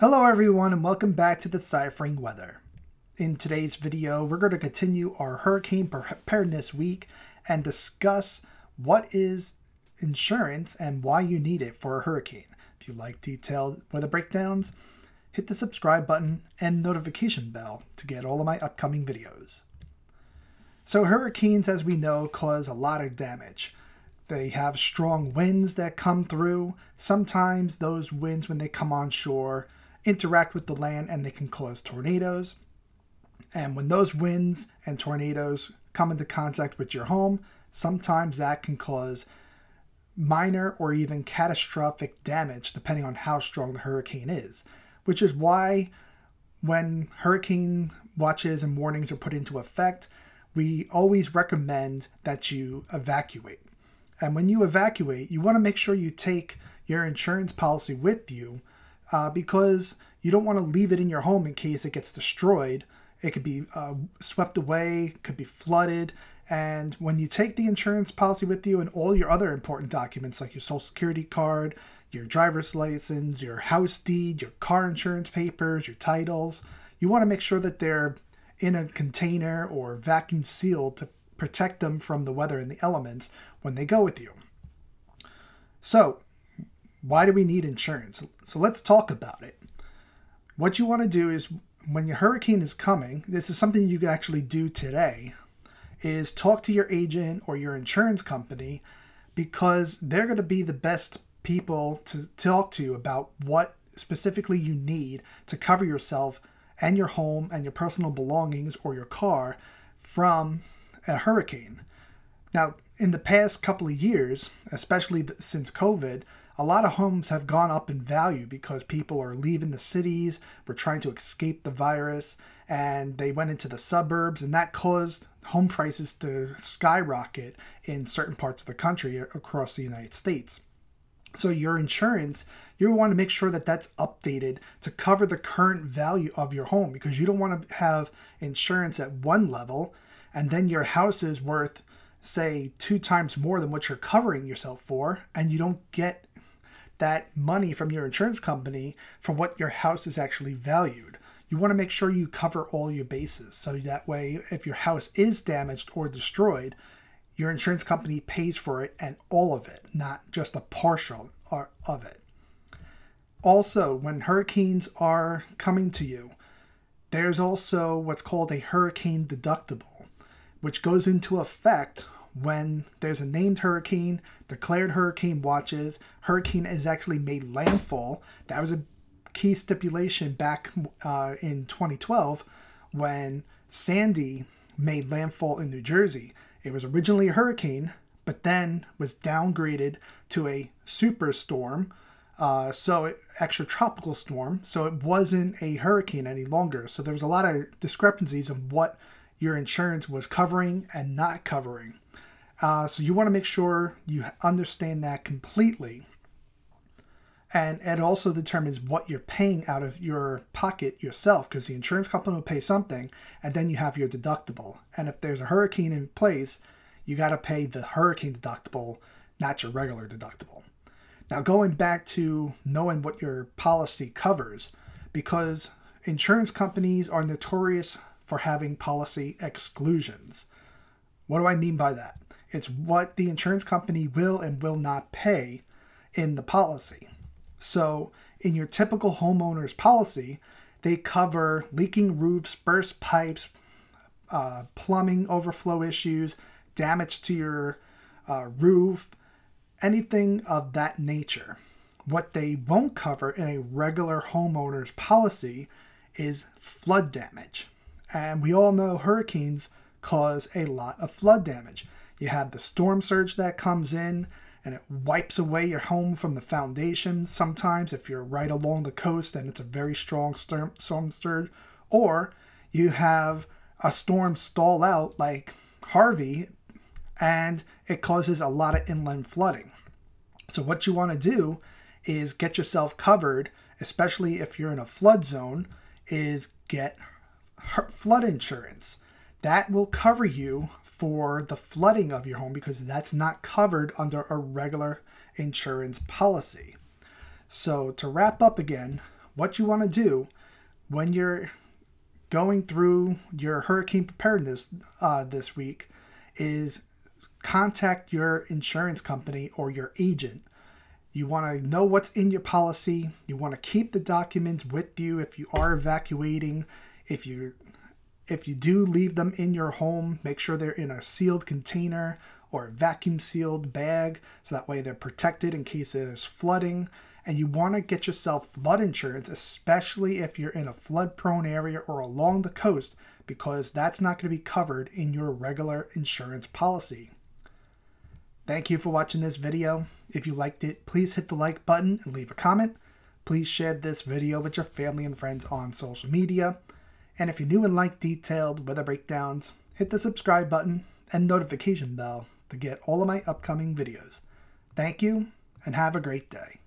Hello everyone and welcome back to Deciphering Weather. In today's video, we're going to continue our hurricane preparedness week and discuss what is insurance and why you need it for a hurricane. If you like detailed weather breakdowns, hit the subscribe button and notification bell to get all of my upcoming videos. So hurricanes, as we know, cause a lot of damage. They have strong winds that come through. Sometimes those winds, when they come on shore, interact with the land and they can cause tornadoes. And when those winds and tornadoes come into contact with your home, sometimes that can cause minor or even catastrophic damage depending on how strong the hurricane is, which is why when hurricane watches and warnings are put into effect, we always recommend that you evacuate. And when you evacuate, you want to make sure you take your insurance policy with you because you don't want to leave it in your home in case it gets destroyed. It could be swept away, could be flooded. And when you take the insurance policy with you and all your other important documents like your Social Security card, your driver's license, your house deed, your car insurance papers, your titles, you want to make sure that they're in a container or vacuum sealed to protect them from the weather and the elements when they go with you. So why do we need insurance? So let's talk about it. What you want to do is when your hurricane is coming, this is something you can actually do today, is talk to your agent or your insurance company because they're going to be the best people to talk to about what specifically you need to cover yourself and your home and your personal belongings or your car from a hurricane. Now, in the past couple of years, especially since COVID, a lot of homes have gone up in value because people are leaving the cities, we're trying to escape the virus, and they went into the suburbs, and that caused home prices to skyrocket in certain parts of the country across the United States. So your insurance, you want to make sure that that's updated to cover the current value of your home because you don't want to have insurance at one level and then your house is worth, say, 2 times more than what you're covering yourself for, and you don't get that money from your insurance company for what your house is actually valued. You want to make sure you cover all your bases, so that way if your house is damaged or destroyed, your insurance company pays for it and all of it, not just a partial of it. Also, when hurricanes are coming to you, there's also what's called a hurricane deductible, which goes into effect when there's a named hurricane, declared hurricane watches, hurricane is actually made landfall. That was a key stipulation back in 2012 when Sandy made landfall in New Jersey. It was originally a hurricane, but then was downgraded to a superstorm, extra tropical storm, so it wasn't a hurricane any longer. So there was a lot of discrepancies of what your insurance was covering and not covering. So you want to make sure you understand that completely. And it also determines what you're paying out of your pocket yourself, because the insurance company will pay something and then you have your deductible. And if there's a hurricane in place, you got to pay the hurricane deductible, not your regular deductible. Now going back to knowing what your policy covers, because insurance companies are notorious for having policy exclusions. What do I mean by that? It's what the insurance company will and will not pay in the policy. So in your typical homeowner's policy, they cover leaking roofs, burst pipes, plumbing overflow issues, damage to your roof, anything of that nature. What they won't cover in a regular homeowner's policy is flood damage. And we all know hurricanes cause a lot of flood damage. You have the storm surge that comes in and it wipes away your home from the foundations. Sometimes if you're right along the coast and it's a very strong storm surge, or you have a storm stall out like Harvey and it causes a lot of inland flooding. So what you want to do is get yourself covered, especially if you're in a flood zone, is get flood insurance. That will cover you for the flooding of your home because that's not covered under a regular insurance policy. So to wrap up again, what you want to do when you're going through your hurricane preparedness this week is contact your insurance company or your agent. You want to know what's in your policy. You want to keep the documents with you if you are evacuating. If you do leave them in your home, make sure they're in a sealed container or a vacuum sealed bag, so that way they're protected in case there's flooding. And you want to get yourself flood insurance, especially if you're in a flood prone area or along the coast, because that's not going to be covered in your regular insurance policy. Thank you for watching this video. If you liked it, please hit the like button and leave a comment. Please share this video with your family and friends on social media. And if you're new and like detailed weather breakdowns, hit the subscribe button and notification bell to get all of my upcoming videos. Thank you and have a great day.